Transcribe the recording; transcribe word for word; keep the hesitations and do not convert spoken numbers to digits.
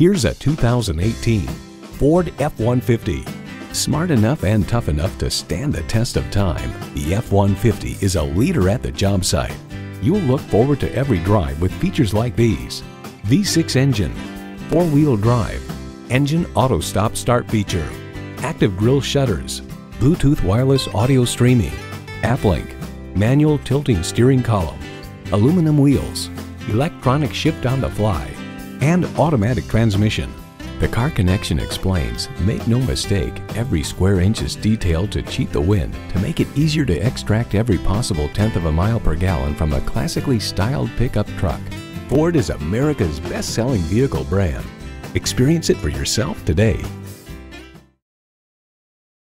Here's a two thousand eighteen Ford F one fifty. Smart enough and tough enough to stand the test of time, the F one fifty is a leader at the job site. You'll look forward to every drive with features like these: V six engine, four-wheel drive, engine auto stop start feature, active grille shutters, Bluetooth wireless audio streaming, AppLink, manual tilting steering column, aluminum wheels, electronic shift on the fly, and automatic transmission. The Car Connection explains, make no mistake, every square inch is detailed to cheat the wind to make it easier to extract every possible tenth of a mile per gallon from a classically styled pickup truck. Ford is America's best-selling vehicle brand. Experience it for yourself today.